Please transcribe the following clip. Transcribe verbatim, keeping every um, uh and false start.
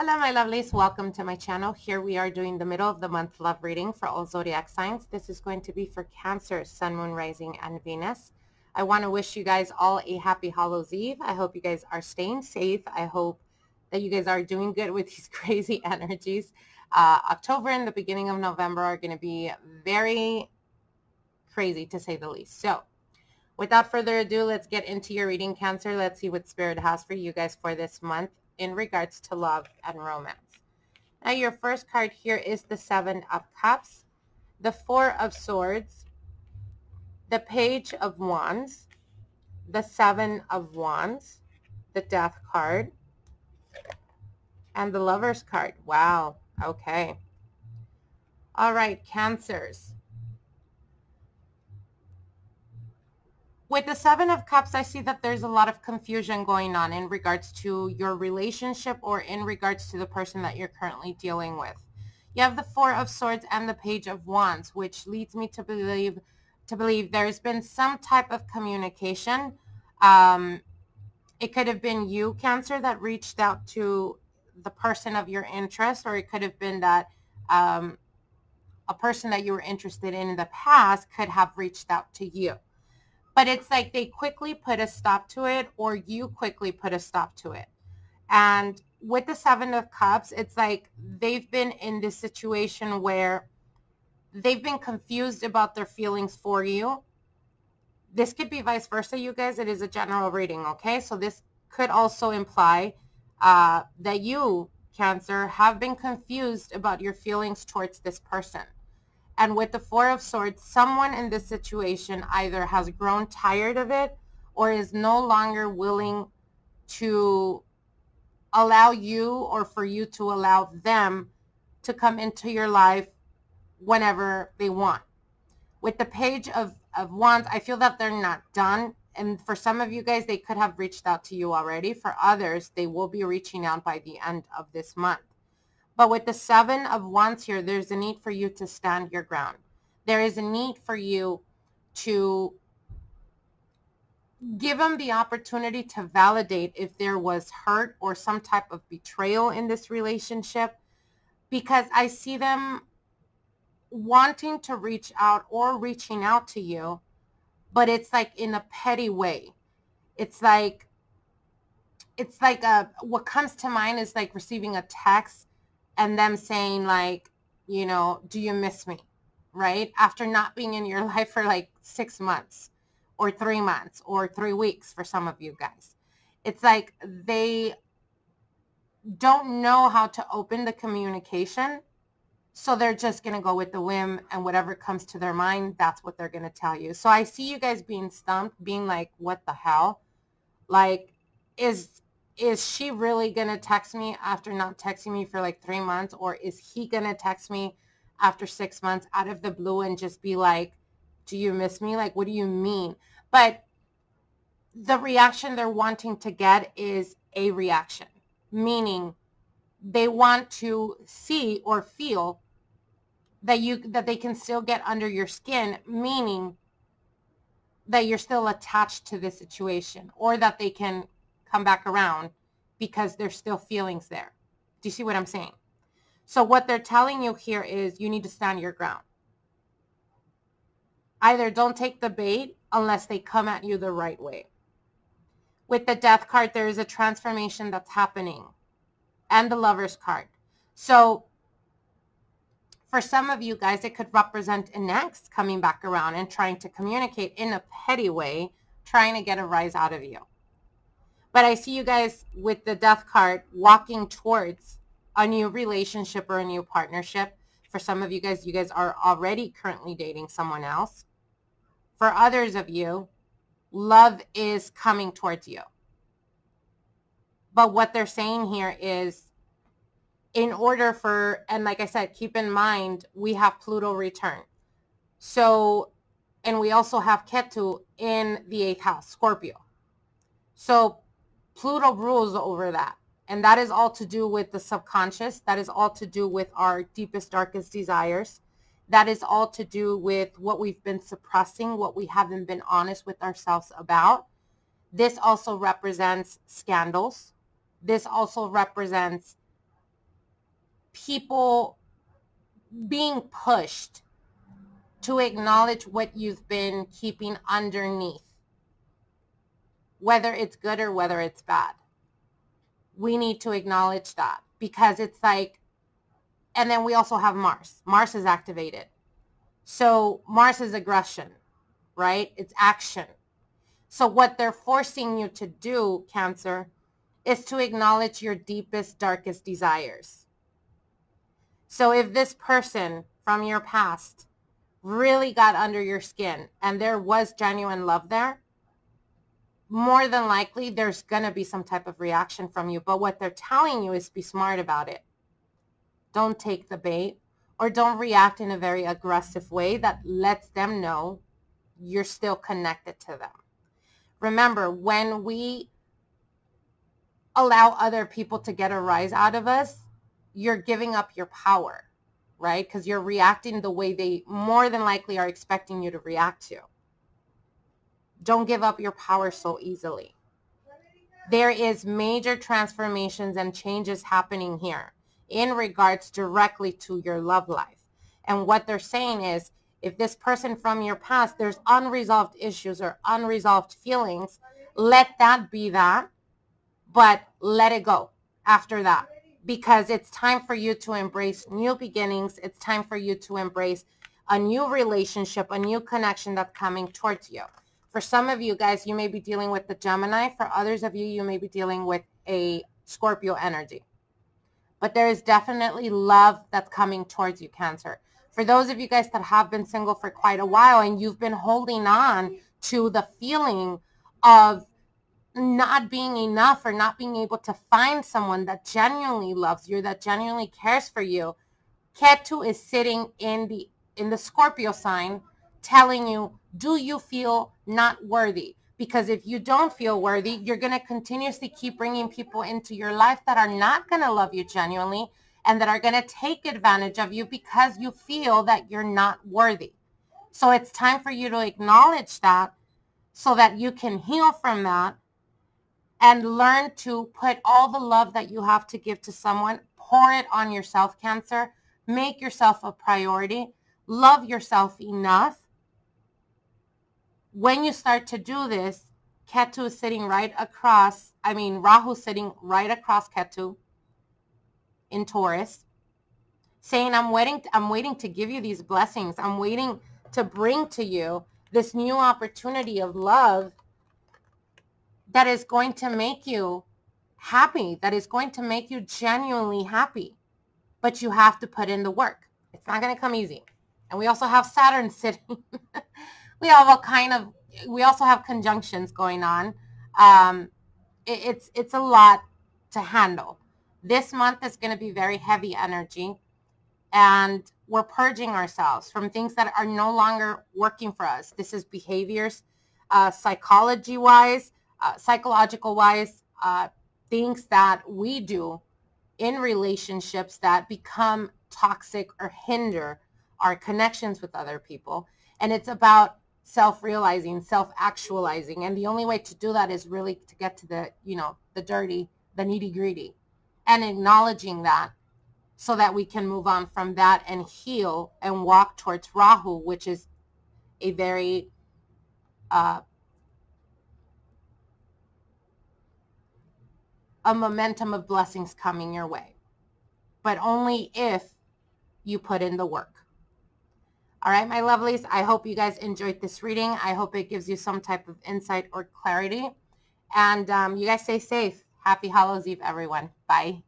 Hello my lovelies, welcome to my channel. Here we are doing the middle of the month love reading for all zodiac signs. This is going to be for Cancer, Sun, Moon, Rising, and Venus. I want to wish you guys all a happy Hallows Eve. I hope you guys are staying safe. I hope that you guys are doing good with these crazy energies. Uh, October and the beginning of November are going to be very crazy, to say the least. So without further ado, let's get into your reading, Cancer. Let's see what Spirit has for you guys for this month in regards to love and romance. Now your first card here is the Seven of Cups, the Four of Swords, the Page of Wands, the Seven of Wands, the Death card, and the Lovers card. Wow, okay. All right, Cancers. With the Seven of Cups, I see that there's a lot of confusion going on in regards to your relationship or in regards to the person that you're currently dealing with. You have the Four of Swords and the Page of Wands, which leads me to believe to believe there's been some type of communication. Um, it could have been you, Cancer, that reached out to the person of your interest, or it could have been that um, a person that you were interested in in the past could have reached out to you. But it's like they quickly put a stop to it, or you quickly put a stop to it. And with the Seven of Cups, it's like they've been in this situation where they've been confused about their feelings for you. This could be vice versa, you guys. It is a general reading, okay? So this could also imply uh, that you, Cancer, have been confused about your feelings towards this person. And with the Four of Swords, someone in this situation either has grown tired of it or is no longer willing to allow you or for you to allow them to come into your life whenever they want. With the Page of, of Wands, I feel that they're not done. And for some of you guys, they could have reached out to you already. For others, they will be reaching out by the end of this month. But with the Seven of Wands here, there's a need for you to stand your ground. There is a need for you to give them the opportunity to validate if there was hurt or some type of betrayal in this relationship, because I see them wanting to reach out or reaching out to you, but it's like in a petty way. It's like, it's like a, what comes to mind is like receiving a text and them saying like, you know, do you miss me, right? After not being in your life for like six months or three months or three weeks for some of you guys. It's like they don't know how to open the communication. So they're just gonna go with the whim, and whatever comes to their mind, that's what they're gonna tell you. So I see you guys being stumped, being like, what the hell? Like, is, is she really going to text me after not texting me for like three months? Or is he going to text me after six months out of the blue and just be like, do you miss me? Like, what do you mean? But the reaction they're wanting to get is a reaction, meaning they want to see or feel that you, that they can still get under your skin, meaning that you're still attached to this situation, or that they can come back around because there's still feelings there. Do you see what I'm saying? So what they're telling you here is you need to stand your ground. Either don't take the bait unless they come at you the right way. With the Death card, there is a transformation that's happening, and the Lovers card. So for some of you guys, it could represent an ex coming back around and trying to communicate in a petty way, trying to get a rise out of you. But I see you guys with the Death card walking towards a new relationship or a new partnership. For some of you guys, you guys are already currently dating someone else. For others of you, love is coming towards you. But what they're saying here is, in order for, and like I said, keep in mind, we have Pluto return. So, and we also have Ketu in the eighth house, Scorpio. So Pluto rules over that, and that is all to do with the subconscious. That is all to do with our deepest, darkest desires. That is all to do with what we've been suppressing, what we haven't been honest with ourselves about. This also represents scandals. This also represents people being pushed to acknowledge what you've been keeping underneath, whether it's good or whether it's bad. We need to acknowledge that, because it's like, and then we also have Mars. Mars is activated. So Mars is aggression, right? It's action. So what they're forcing you to do, Cancer, is to acknowledge your deepest, darkest desires. So if this person from your past really got under your skin and there was genuine love there, more than likely there's going to be some type of reaction from you. But what they're telling you is be smart about it. Don't take the bait, or don't react in a very aggressive way that lets them know you're still connected to them. Remember, when we allow other people to get a rise out of us, you're giving up your power, right? Because you're reacting the way they more than likely are expecting you to react to. Don't give up your power so easily. There is major transformations and changes happening here in regards directly to your love life. And what they're saying is, if this person from your past, there's unresolved issues or unresolved feelings, let that be that, but let it go after that, because it's time for you to embrace new beginnings. It's time for you to embrace a new relationship, a new connection that's coming towards you. For some of you guys, you may be dealing with the Gemini. For others of you, you may be dealing with a Scorpio energy. But there is definitely love that's coming towards you, Cancer. For those of you guys that have been single for quite a while and you've been holding on to the feeling of not being enough or not being able to find someone that genuinely loves you, that genuinely cares for you, Ketu is sitting in the, in the Scorpio sign, telling you, do you feel not worthy? Because if you don't feel worthy, you're going to continuously keep bringing people into your life that are not going to love you genuinely and that are going to take advantage of you because you feel that you're not worthy. So it's time for you to acknowledge that so that you can heal from that and learn to put all the love that you have to give to someone, pour it on yourself, Cancer, make yourself a priority, love yourself enough. When you start to do this, Ketu is sitting right across, I mean, Rahu sitting right across Ketu in Taurus, saying, I'm waiting, I'm waiting to give you these blessings. I'm waiting to bring to you this new opportunity of love that is going to make you happy, that is going to make you genuinely happy. But you have to put in the work. It's not going to come easy. And we also have Saturn sitting. We have all kind of, we also have conjunctions going on. Um, it, it's, it's a lot to handle. This month is going to be very heavy energy, and we're purging ourselves from things that are no longer working for us. This is behaviors, uh, psychology-wise, uh, psychological-wise, uh, things that we do in relationships that become toxic or hinder our connections with other people. And it's about self-realizing, self-actualizing. And the only way to do that is really to get to the, you know, the dirty, the nitty-gritty, and acknowledging that so that we can move on from that and heal and walk towards Rahu, which is a very uh, a momentum of blessings coming your way, but only if you put in the work. All right, my lovelies, I hope you guys enjoyed this reading. I hope it gives you some type of insight or clarity. And um, you guys stay safe. Happy Hallows Eve, everyone. Bye.